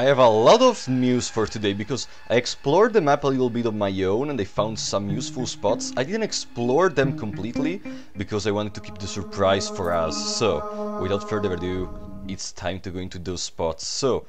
I have a lot of news for today, because I explored the map a little bit on my own and I found some useful spots. I didn't explore them completely, because I wanted to keep the surprise for us. So, without further ado, it's time to go into those spots. So,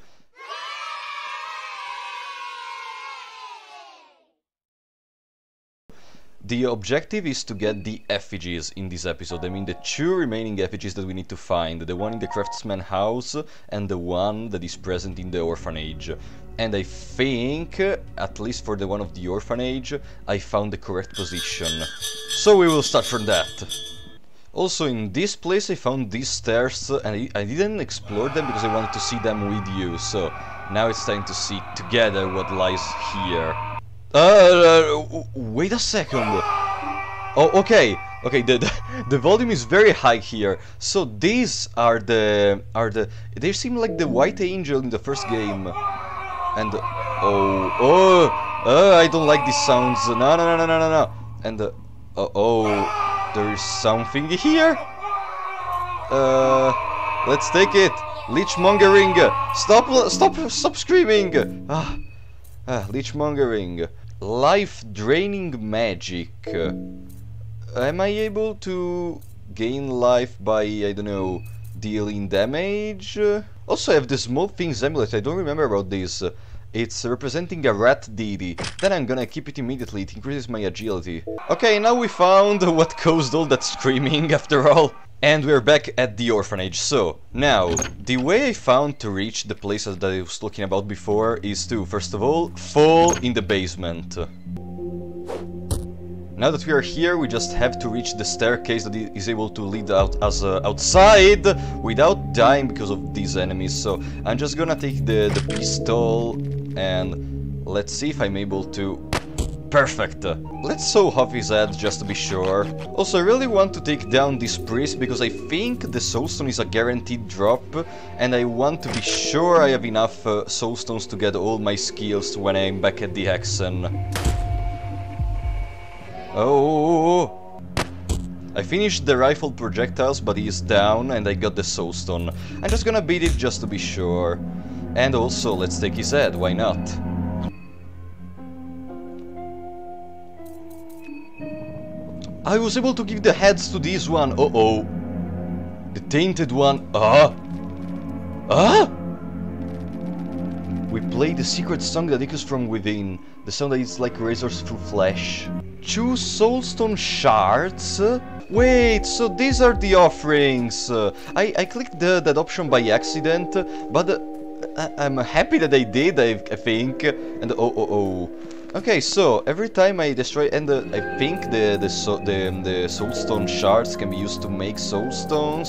the objective is to get the effigies in this episode. I mean the two remaining effigies that we need to find, the one in the craftsman house and the one that is present in the orphanage. And I think, at least for the one of the orphanage, I found the correct position. So we will start from that. Also in this place I found these stairs and I didn't explore them because I wanted to see them with you. So now it's time to see together what lies here. Wait a second. Oh, okay. Okay, the volume is very high here. So these are they seem like the White Angel in the first game. And I don't like these sounds. No. And there is something here. Let's take it. Leechmongering. Stop screaming. Leechmongering. Life-draining magic. Am I able to gain life by, I don't know, dealing damage? Also, I have the Small Things Amulet. I don't remember about this. It's representing a rat deity. Then I'm gonna keep it immediately. It increases my agility. Okay, now we found what caused all that screaming, after all. And we're back at the orphanage. So, now, the way I found to reach the place that I was talking about before is to, first of all, fall in the basement. Now that we are here, we just have to reach the staircase that is able to lead out as outside without dying because of these enemies. So, I'm just gonna take the pistol and let's see if I'm able to... Perfect! Let's saw off his head just to be sure. Also, I really want to take down this priest because I think the soulstone is a guaranteed drop and I want to be sure I have enough soulstones to get all my skills when I'm back at the Hexen. Oh! I finished the rifle projectiles, but he is down and I got the soulstone. I'm just gonna beat it just to be sure. And also, let's take his head, why not? I was able to give the heads to this one. Uh-oh. The tainted one. We play the secret song that echoes from within. The sound that is like razors through flesh. Choose soulstone shards. Wait, so these are the offerings. I clicked that option by accident, but I'm happy that I did, I think. And Okay, so every time I destroy, and I think the soulstone shards can be used to make soulstones.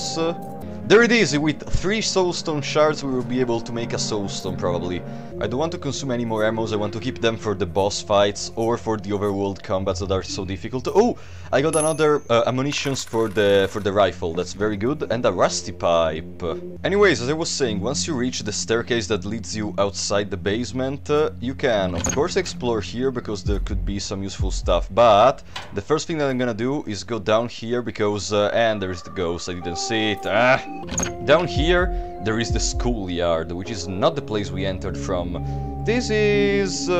There it is! With 3 soulstone shards we will be able to make a soulstone, probably. I don't want to consume any more ammos, I want to keep them for the boss fights or for the overworld combats that are so difficult. Oh! I got another ammunitions for the rifle, that's very good, and a rusty pipe. Anyways, as I was saying, once you reach the staircase that leads you outside the basement, you can, of course, explore here because there could be some useful stuff, but the first thing that I'm gonna do is go down here because, and there is the ghost, I didn't see it, Down here, there is the schoolyard, which is not the place we entered from. This is...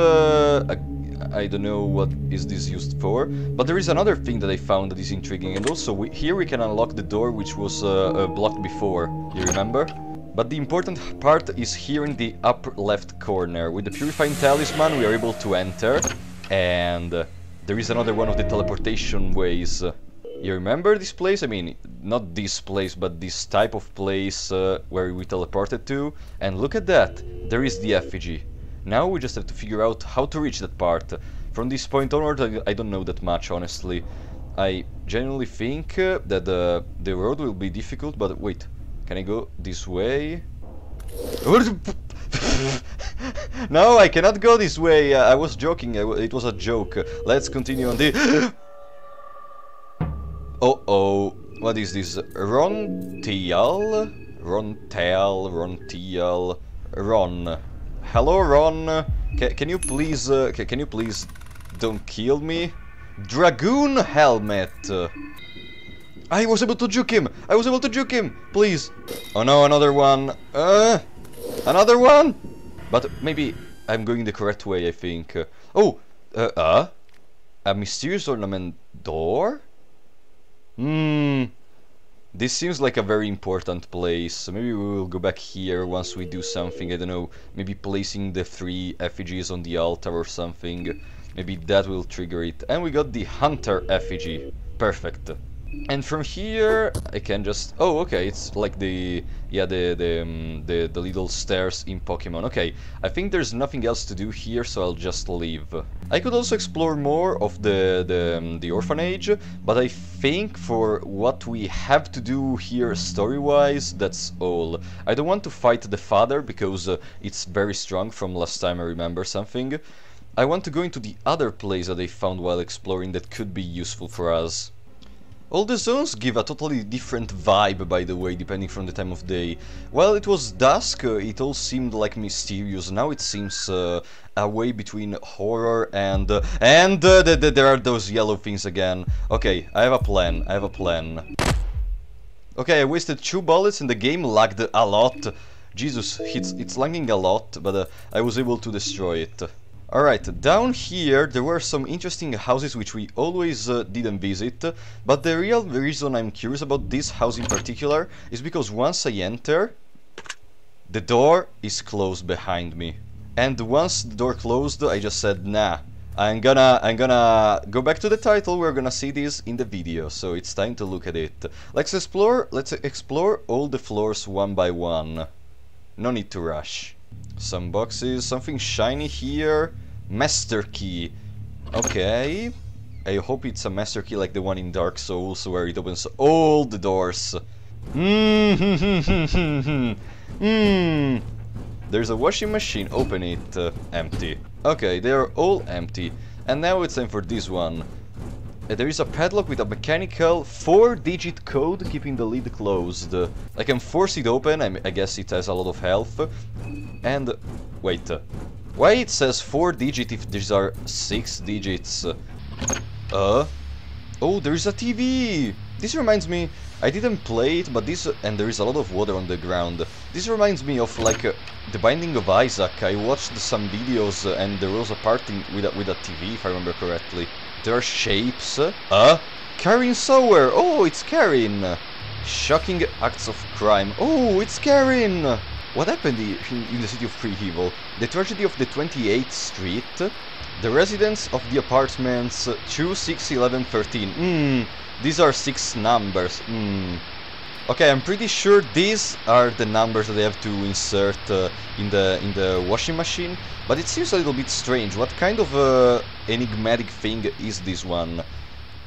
I don't know what is this used for, but there is another thing that I found that is intriguing, and also here we can unlock the door which was blocked before, you remember? But the important part is here in the upper left corner. With the Purifying Talisman we are able to enter, and there is another one of the teleportation ways. You remember this place? I mean, not this place, but this type of place where we teleported to. And look at that, there is the effigy. Now we just have to figure out how to reach that part. From this point onward, I don't know that much, honestly. I genuinely think that the road will be difficult, but wait, can I go this way? No, I cannot go this way, I was joking, it was a joke. Let's continue on the... Uh-oh, what is this? Ron-teal? Ron-teal, Ron-teal, Ron. Hello, Ron. Can you please don't kill me? Dragoon Helmet. I was able to juke him. Please. Oh no, another one. Another one. But maybe I'm going the correct way, I think. A mysterious ornament door? This seems like a very important place, so maybe we will go back here once we do something, I don't know, maybe placing the three effigies on the altar or something, maybe that will trigger it. And we got the hunter effigy, perfect. And from here I can just, oh okay, it's like the little stairs in Pokemon. Okay, I think there's nothing else to do here, so I'll just leave. I could also explore more of the orphanage, but I think for what we have to do here story-wise, that's all. I don't want to fight the father because it's very strong from last time I remember something. I want to go into the other place that I found while exploring that could be useful for us. All the zones give a totally different vibe, by the way, depending from the time of day. While it was dusk, it all seemed like mysterious. Now it seems a way between horror and... there are those yellow things again. Okay, I have a plan, I have a plan. Okay, I wasted 2 bullets and the game lagged a lot. Jesus, it's lagging a lot, but I was able to destroy it. Alright, down here there were some interesting houses which we always didn't visit, but the real reason I'm curious about this house in particular is because once I enter, the door is closed behind me. And once the door closed, I just said, nah, I'm gonna go back to the title, we're gonna see this in the video, so it's time to look at it. Let's explore all the floors one by one. No need to rush. Some boxes, something shiny here, master key, okay, I hope it's a master key like the one in Dark Souls where it opens all the doors. There's a washing machine, open it, empty. Okay, they are all empty, and now it's time for this one. There is a padlock with a mechanical 4-digit code keeping the lid closed. I can force it open, I guess it has a lot of health. And... wait... why it says 4-digit if these are 6 digits? Oh, there is a TV! This reminds me... I didn't play it, but this... and there is a lot of water on the ground. This reminds me of, like, the Binding of Isaac. I watched some videos and there was a part with a TV, if I remember correctly. There are shapes. Karen Sower! Oh, it's Karen! Shocking acts of crime. Oh, it's Karen! What happened in the city of Preheaval? The tragedy of the 28th Street. The residents of the apartments 2, 6, 11, 13. These are 6 numbers. Okay, I'm pretty sure these are the numbers that I have to insert in the washing machine, but it seems a little bit strange. What kind of enigmatic thing is this one?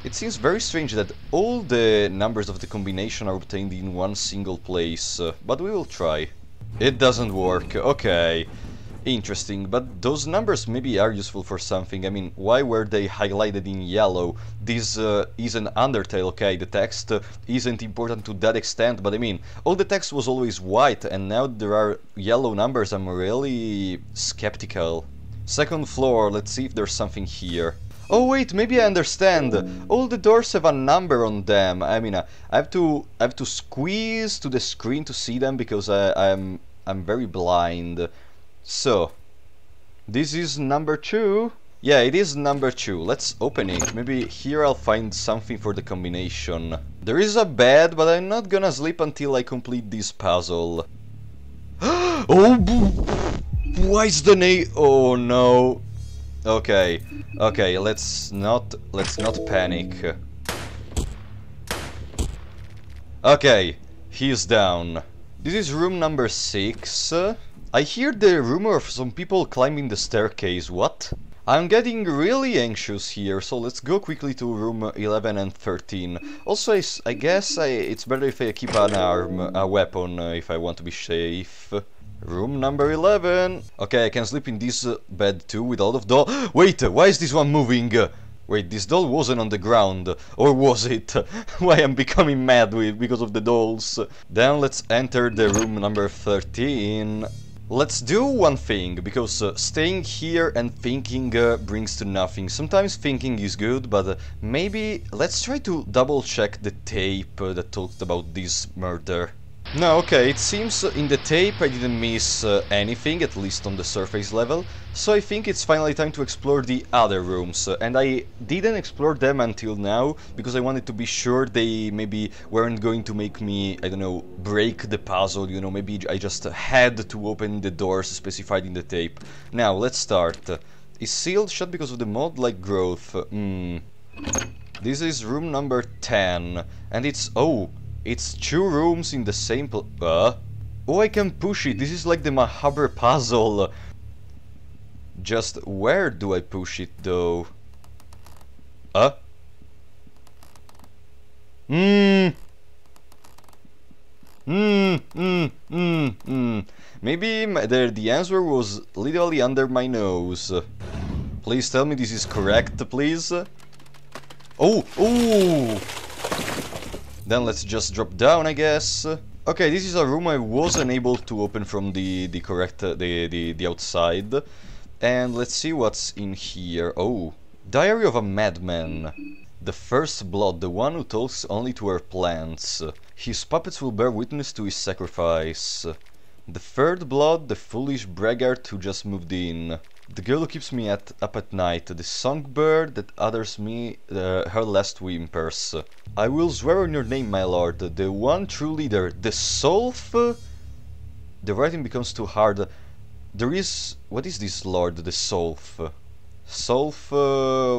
It seems very strange that all the numbers of the combination are obtained in one single place, but we will try. It doesn't work, okay. Interesting, but those numbers maybe are useful for something. I mean, why were they highlighted in yellow? This isn't Undertale, okay, the text isn't important to that extent, but I mean, all the text was always white, and now there are yellow numbers. I'm really skeptical. Second floor, let's see if there's something here. Oh wait, maybe I understand. All the doors have a number on them. I mean, I have to squeeze to the screen to see them because I'm very blind. So, this is number 2. Yeah, it is number 2. Let's open it. Maybe here I'll find something for the combination. There is a bed, but I'm not gonna sleep until I complete this puzzle. Why is the name? Oh no. Okay. Okay, let's not panic. Okay, he's down. This is room number 6. I hear the rumor of some people climbing the staircase, what? I'm getting really anxious here, so let's go quickly to room 11 and 13. Also, I guess it's better if I keep an arm, a weapon, if I want to be safe. Room number 11. Okay, I can sleep in this bed too, with a lot of doll. Wait, why is this one moving? Wait, this doll wasn't on the ground, or was it? Why I'm becoming mad because of the dolls. Then let's enter the room number 13. Let's do one thing, because staying here and thinking brings to nothing. Sometimes thinking is good, but maybe let's try to double check the tape that talked about this murder. No, okay, it seems in the tape I didn't miss anything, at least on the surface level, so I think it's finally time to explore the other rooms, and I didn't explore them until now, because I wanted to be sure they maybe weren't going to make me, I don't know, break the puzzle, you know, maybe I just had to open the doors specified in the tape. Now, let's start. Is sealed shut because of the mod-like growth? This is room number 10, and it's... oh! It's two rooms in the same oh, I can push it. This is like the Mahabra puzzle. Just where do I push it, though? Maybe the answer was literally under my nose. Please tell me this is correct, please. Oh! Oh! Then let's just drop down, I guess. Okay, this is a room I wasn't able to open from the correct the outside. And let's see what's in here. Oh, Diary of a Madman. The first blood, the one who talks only to her plants. His puppets will bear witness to his sacrifice. The third blood, the foolish braggart who just moved in. The girl who keeps me up at night, the songbird that utters me her last whimpers. I will swear on your name, my lord, the one true leader, the Solf? The writing becomes too hard. There is... what is this lord, the Solf? Solf...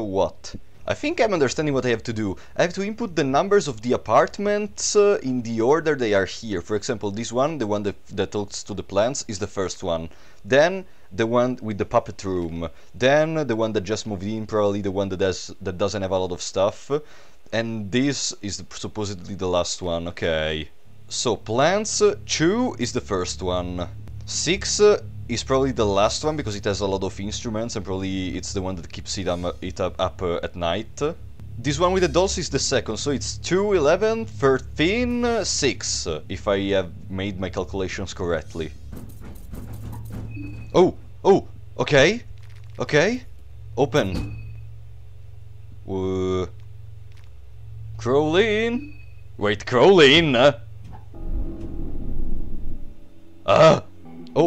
what? I think I'm understanding what I have to do. I have to input the numbers of the apartments in the order they are here. For example, this one, the one that talks to the plants, is the first one. Then... the one with the puppet room, then the one that just moved in, probably the one that doesn't have a lot of stuff, and this is supposedly the last one, okay. So plants, 2 is the first one, 6 is probably the last one because it has a lot of instruments and probably it's the one that keeps it up at night. This one with the dolls is the second, so it's 2, 11, 13, 6, if I have made my calculations correctly. Oh! Oh! Okay! Okay! Open! Crowley in? Wait, Crowley in? Oh,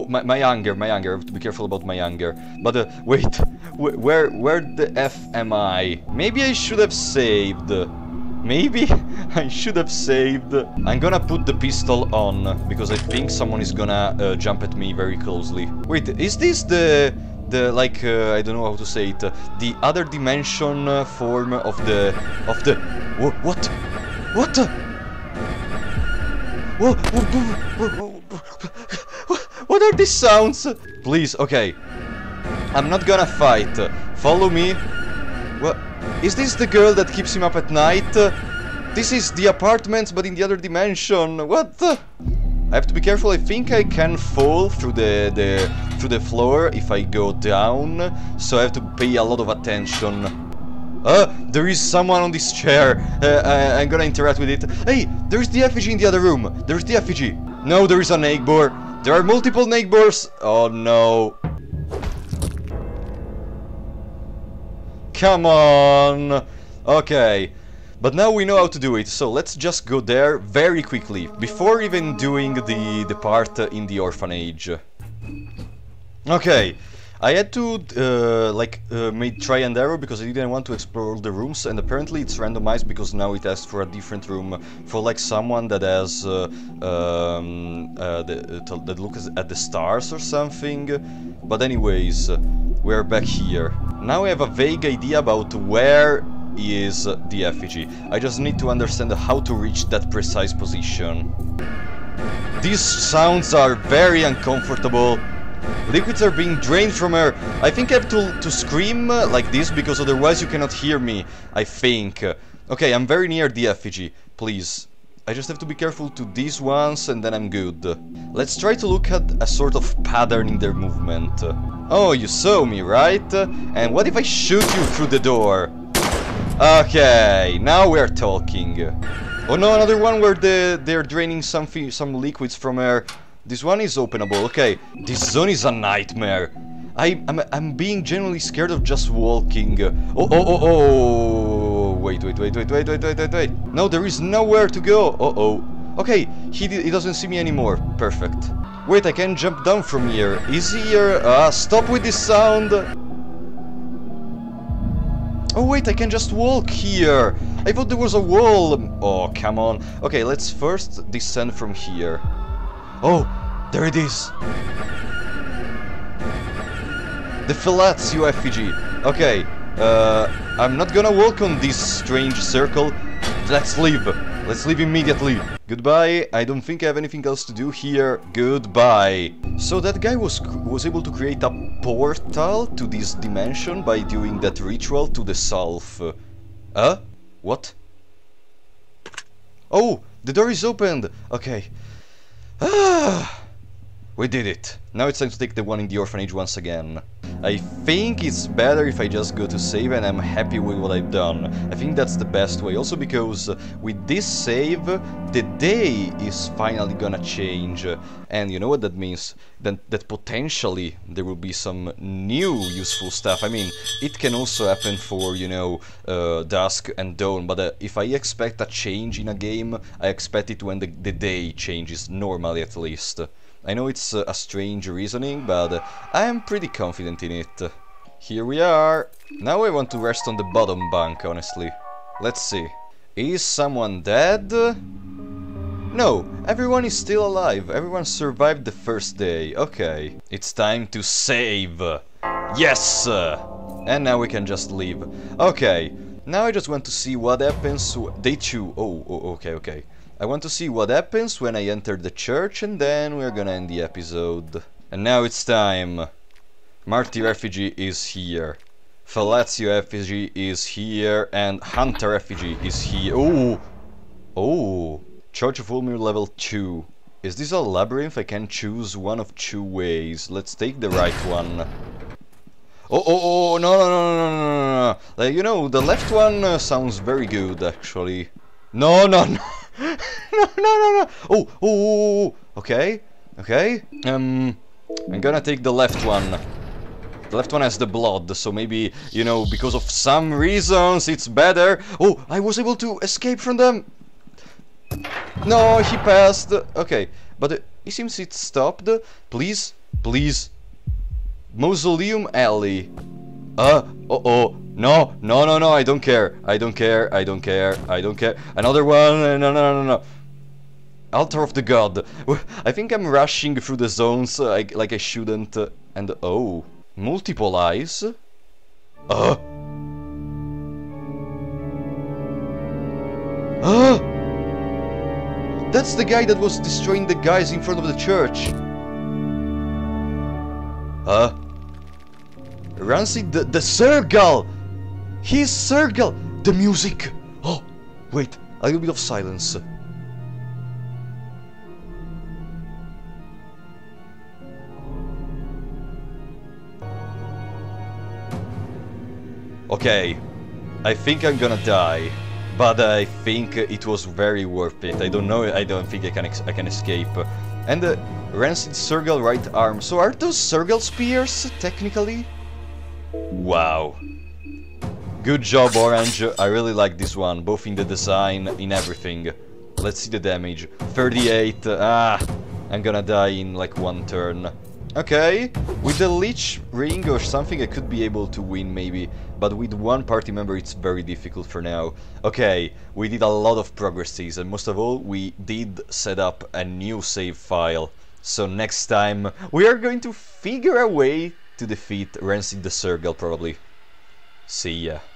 my anger, my anger. I have to be careful about my anger. But wait, where the F am I? Maybe I should have saved. Maybe I should have saved. I'm gonna put the pistol on, because I think someone is gonna jump at me very closely. Wait, is this the like, I don't know how to say it, the other dimension form of the... what? What? What are these sounds? Please, okay. I'm not gonna fight. Follow me. What? Is this the girl that keeps him up at night? This is the apartments, but in the other dimension. What? I have to be careful. I think I can fall through the floor if I go down, so I have to pay a lot of attention. There is someone on this chair. I'm gonna interact with it. Hey, there's the effigy in the other room. There's the effigy. No, there is a snake boar. There are multiple snake boars. Oh no. Come on! Okay, but now we know how to do it, so let's just go there very quickly, before even doing the part in the orphanage. Okay, I had to make try and error because I didn't want to explore the rooms, and apparently it's randomized because now it asks for a different room, for like someone that has that looks at the stars or something. But anyways, we're back here. Now I have a vague idea about where is the effigy. I just need to understand how to reach that precise position. These sounds are very uncomfortable. Liquids are being drained from her. I think I have to scream like this because otherwise you cannot hear me, I think. Okay, I'm very near the effigy, please. I just have to be careful to these ones and then I'm good. Let's try to look at a sort of pattern in their movement. Oh, you saw me, right? And what if I shoot you through the door? Okay, now we're talking. Oh no, another one where they're draining some liquids from her. This one is openable, okay. This zone is a nightmare. I'm being genuinely scared of just walking. Wait, wait, wait, wait, wait, wait, wait, wait, wait. No, there is nowhere to go. Okay, he doesn't see me anymore. Perfect. Wait, I can jump down from here. Is he here? Stop with this sound! Oh wait, I can just walk here! I thought there was a wall! Oh, come on. Okay, let's first descend from here. Oh, there it is! The Phylates UFG. Okay, I'm not gonna walk on this strange circle. Let's leave. Let's leave immediately. Goodbye. I don't think I have anything else to do here. Goodbye. So that guy was able to create a portal to this dimension by doing that ritual to the Solf. Huh? What? Oh, the door is opened. Okay. Ah. We did it. Now it's time to take the one in the orphanage once again. I think it's better if I just go to save and I'm happy with what I've done. I think that's the best way, also because with this save, the day is finally gonna change. And you know what that means? That potentially there will be some new useful stuff. I mean, it can also happen for, you know, dusk and dawn, but if I expect a change in a game, I expect it when the day changes, normally at least. I know it's a strange reasoning, but I am pretty confident in it. Here we are! Now I want to rest on the bottom bunk, honestly. Let's see. Is someone dead? No, everyone is still alive. Everyone survived the first day. Okay. It's time to save! Yes! And now we can just leave. Okay. Now I just want to see what happens day 2. Okay. I want to see what happens when I enter the church, and then we're gonna end the episode. And now it's time. Martyr Effigy is here. Phylates Effigy is here, and Hunter Effigy is here. Oh! Oh! Church of Ulmir level 2. Is this a labyrinth? I can choose one of two ways. Let's take the right one. Oh, no. Like, you know, the left one sounds very good, actually. No. No. Oh. Okay. I'm gonna take the left one. The left one has the blood, so maybe, you know, because of some reasons it's better. Oh, I was able to escape from them. No, he passed. Okay, but it seems it stopped. Please. Mausoleum Alley. No, I don't care. Another one, no. Altar of the God. I think I'm rushing through the zones like I shouldn't. And oh, multiple eyes? That's the guy that was destroying the guys in front of the church. Rancid the Sergal! He's Sergal! The music! Oh! Wait, a little bit of silence. Okay, I think I'm gonna die, but I think it was very worth it. I don't know, I don't think I can escape. And the Rancid Sergal right arm. So are those Sergal spears, technically? Wow. Good job, Orange. I really like this one, both in the design, in everything. Let's see the damage. 38. I'm gonna die in like one turn. Okay, with the Leech Ring or something I could be able to win maybe, but with one party member it's very difficult for now. Okay, we did a lot of progresses, and most of all, we did set up a new save file. So next time, we are going to figure a way to defeat Rancid the Sergal, probably. See ya.